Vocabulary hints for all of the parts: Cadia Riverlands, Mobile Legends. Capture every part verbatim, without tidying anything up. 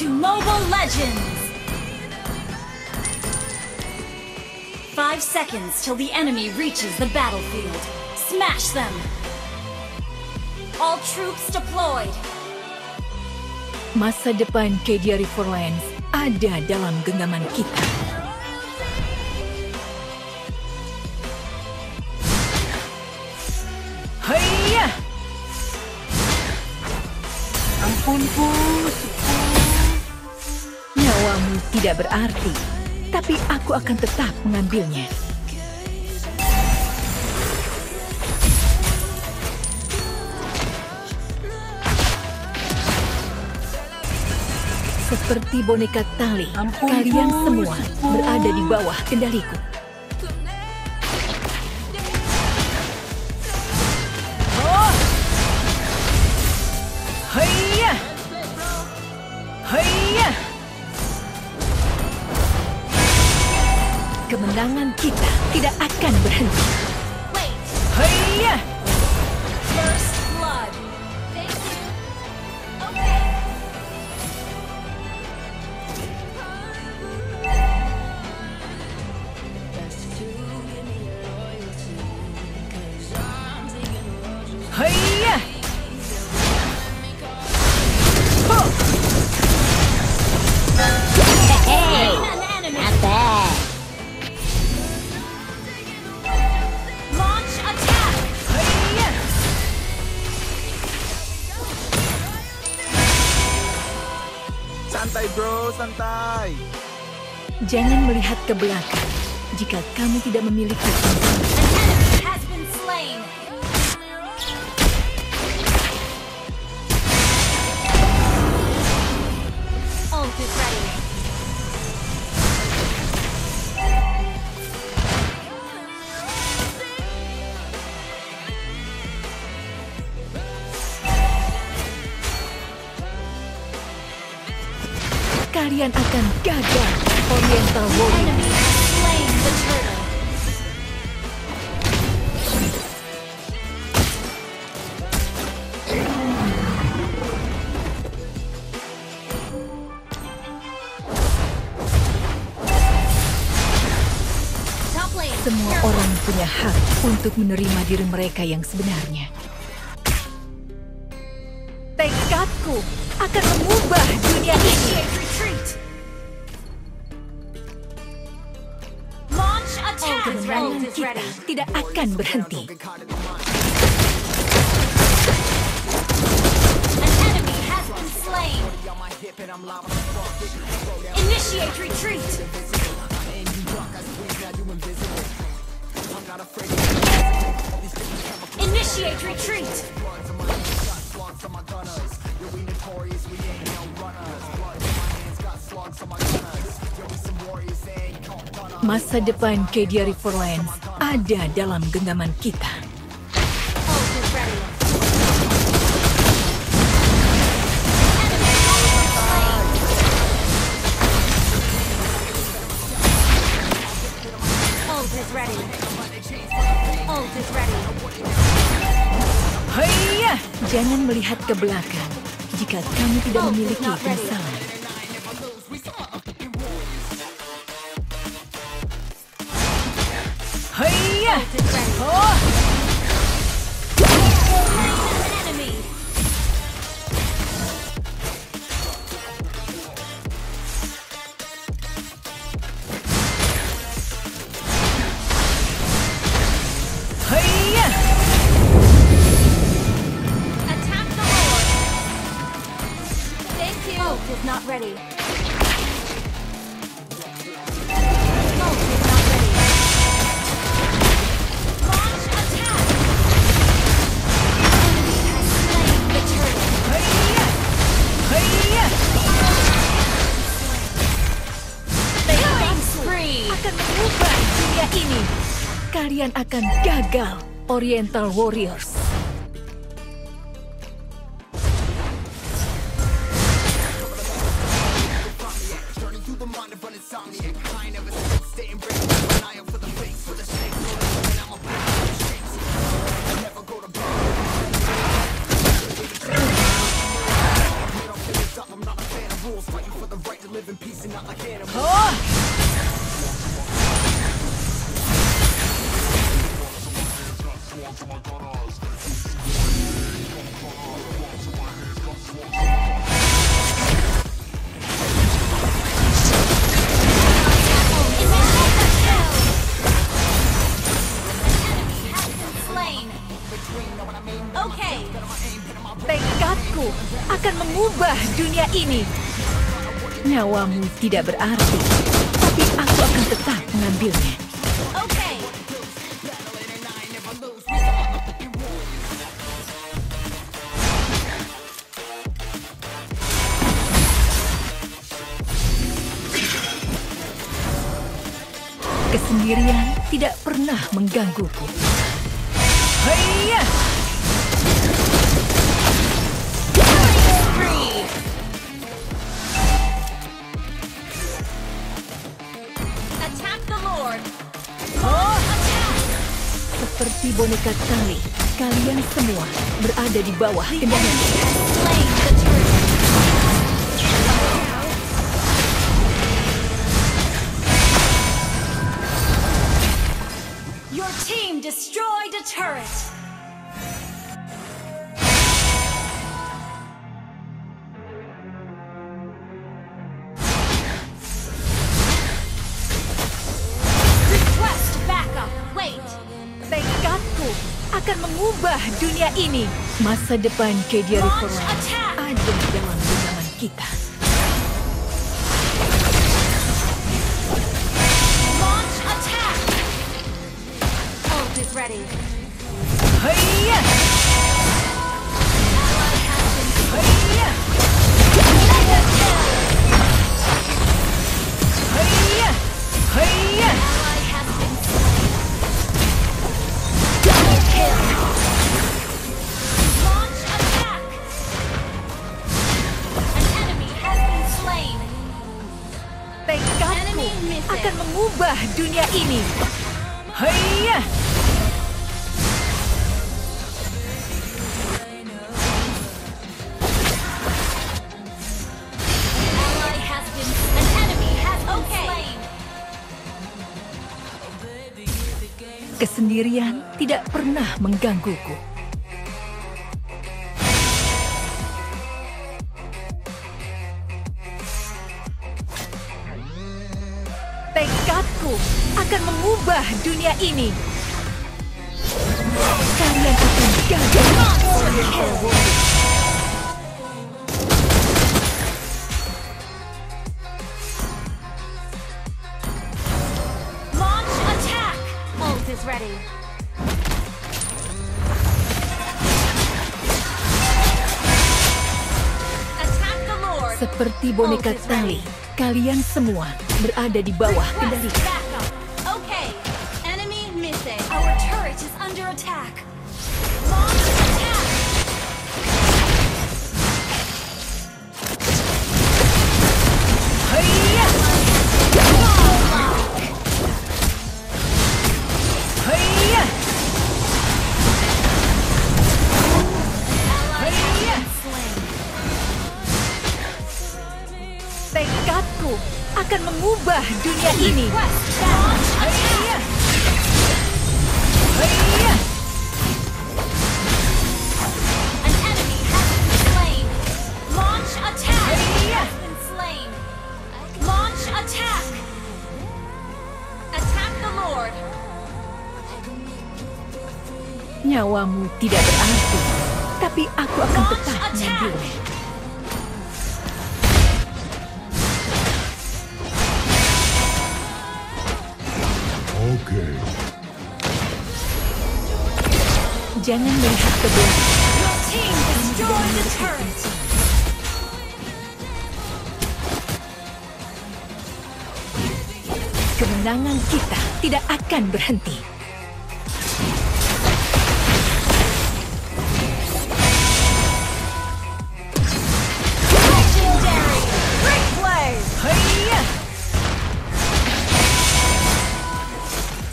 to Mobile Legends! Five seconds till the enemy reaches the battlefield. Smash them! All troops deployed! Masa depan Cadia Riverlands ada dalam genggaman kita. Haiya! Ampunku, nyawamu tidak berarti, tapi aku akan tetap mengambilnya. Seperti boneka tali, ampun, kalian semua ampun. berada di bawah kendaliku. Oh! Haiya! Haiya! Kemenangan kita tidak akan berhenti. Haiya! Haiya! Oh! Hey, not bad. Launch attack! Haiya! Santai bro, santai. Jangan melihat ke belakang jika kamu tidak memiliki. An enemy has been slain. Kalian akan gagal, Oriental Warriors. Semua orang punya hak untuk menerima diri mereka yang sebenarnya. Tekadku akan mengubah dunia ini. Kemenangan kita tidak akan berhenti. An enemy has been slain. Initiate retreat. Initiate retreat. Masa depan Cadia Riverlands ada dalam genggaman kita. Haiya! Jangan melihat ke belakang jika kamu tidak memiliki kesalahan. Haiya! Oh! Enemy. Haiya! Attack the Lord. Thank you. Boat is not ready. Ini kalian akan gagal, Oriental Warriors. dunia ini. Nyawamu tidak berarti, tapi aku akan tetap mengambilnya. Okay. Kesendirian tidak pernah menggangguku. Haiya! Seperti boneka tali, kalian semua berada di bawah tendangan. Team destroyed a turret. Request backup. Wait. Tekadku akan mengubah dunia ini. Masa depan Cadia Riverlands ada dalam genggaman kita. Ready. Hiya! Ally has been hiya! Mega kill! Hiya! Hiya! Ally has been slain. Double kill! Launch attack! An enemy has been slain. Tekadku akan mengubah dunia ini. Hiya! Kesendirian tidak pernah menggangguku. Tekadku akan mengubah dunia ini. Kalian akan gagal. Is ready. Attack the Lord. Seperti boneka tali, kalian semua berada di bawah kendali. Okay. Enemy missing. Our turret is under attack. Launch attack. Hiya! Tekadku akan mengubah dunia ini. Hiya! Hiya! An enemy has been slain. Launch attack. Hiya! Launch attack. Attack the Lord. Nyawamu tidak berarti, tapi aku akan tetap mengambilnya. Okay. Jangan melihat ke belakang. Your team destroyed the turret. Kemenangan kita tidak akan berhenti. Legendary break play. Hiya!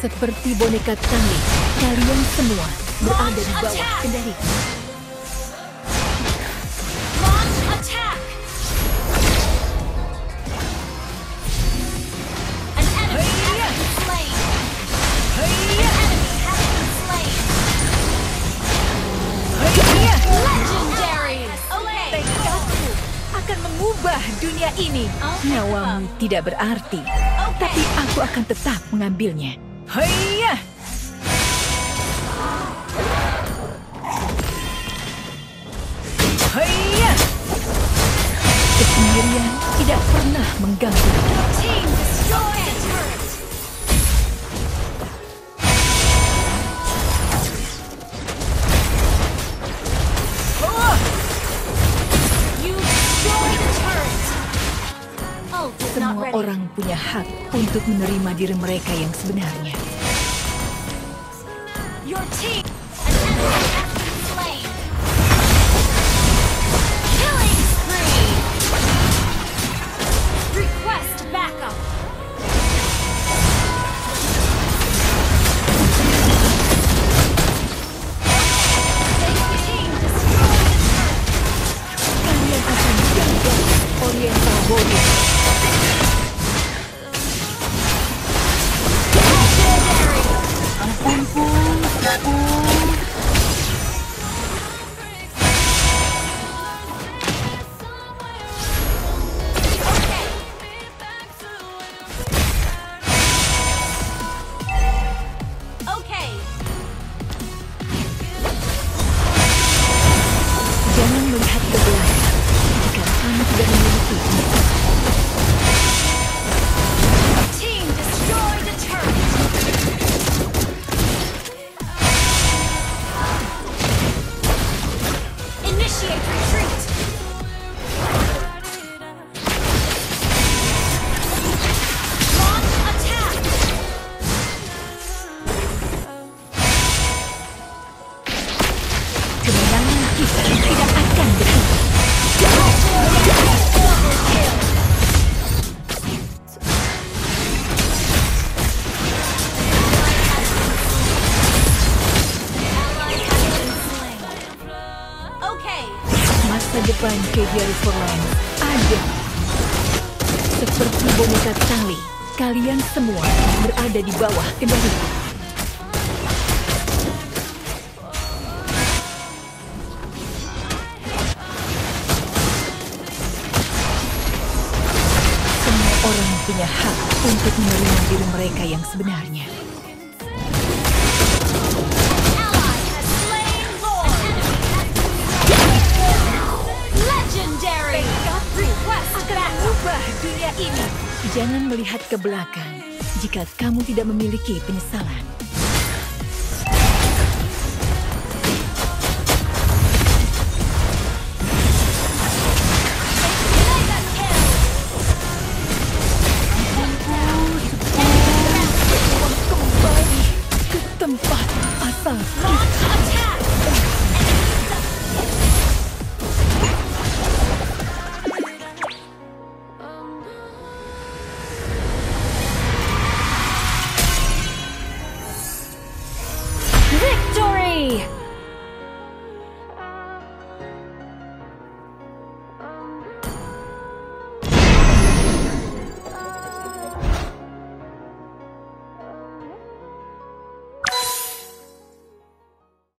Seperti boneka tali, kalian semua berada di bawah kendali. Launch attack! An enemy has been slain. An enemy has been slain. Legendary! Tekadku akan mengubah dunia ini. Nyawamu tidak berarti, tapi aku akan tetap mengambilnya. Hiya! Hiya! Sendirian tidak pernah mengganggu. Semua orang punya hak untuk menerima diri mereka yang sebenarnya. Your team. Depan Cadia Riverlands ada seperti boneka tali, kalian semua berada di bawah kendaliku. Semua orang punya hak untuk menerima diri mereka yang sebenarnya. Dunia ini. Jangan melihat ke belakang jika kamu tidak memiliki penyesalan. Kembali ke tempat asal.